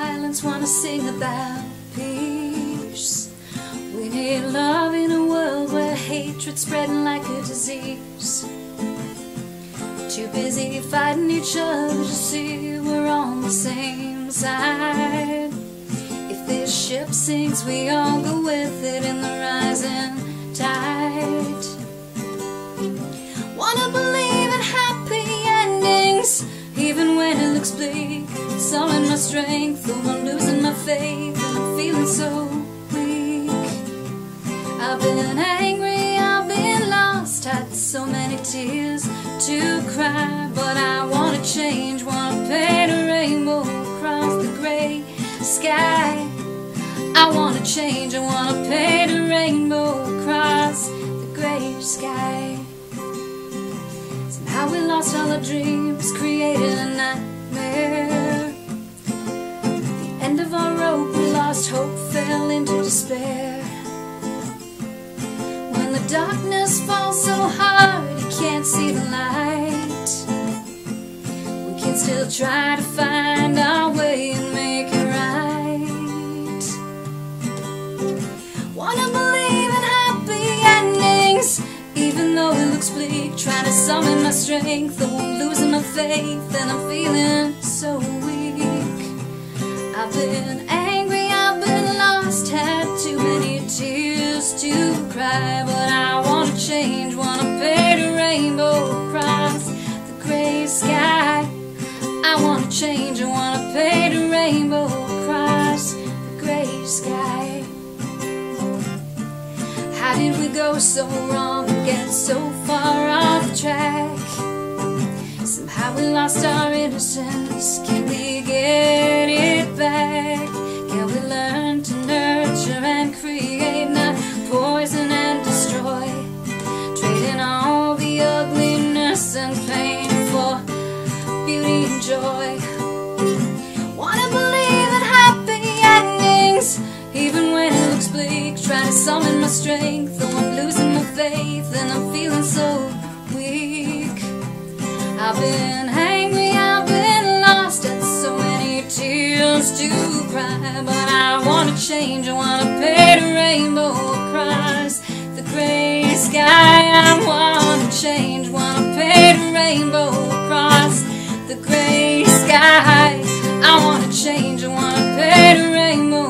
silence wanna sing about peace. We need love in a world where hatred's spreading like a disease. Too busy fighting each other to see we're on the same side. If this ship sinks, we all go with it in the rising tide. Wanna believe in happy endings, even when it looks bleak. It's all in my strength, though I'm losing my faith, and I'm feeling so weak. I've been angry, I've been lost, had so many tears to cry, but I want to change, want to paint a rainbow across the gray sky. I want to change, I want to paint a rainbow across the gray sky. Somehow we lost all our dreams, created a nightmare. At the end of our rope, we lost hope, fell into despair. When the darkness falls so hard, can't see the light, we can still try to find our way and make it right. Wanna believe in happy endings, even though it looks bleak. Trying to summon my strength, though I'm losing my faith, and I'm feeling so weak. I've been angry, I've been lost, had too many tears to cry, but I want to change, want to rainbow across the gray sky. I want to change, I want to paint a rainbow across the gray sky. How did we go so wrong, get so far off track? Somehow we lost our innocence, can we get it back? Can we learn to nurture and create, not poison and destroy? Trading on ugliness and pain for beauty and joy. Wanna believe in happy endings, even when it looks bleak. Trying to summon my strength, though I'm losing my faith, and I'm feeling so weak. I've been angry, I've been lost, and so many tears to cry, but I wanna change, I wanna paint a rainbow across the gray sky. I want change, wanna paint a rainbow across the gray sky. I wanna change, I wanna paint a rainbow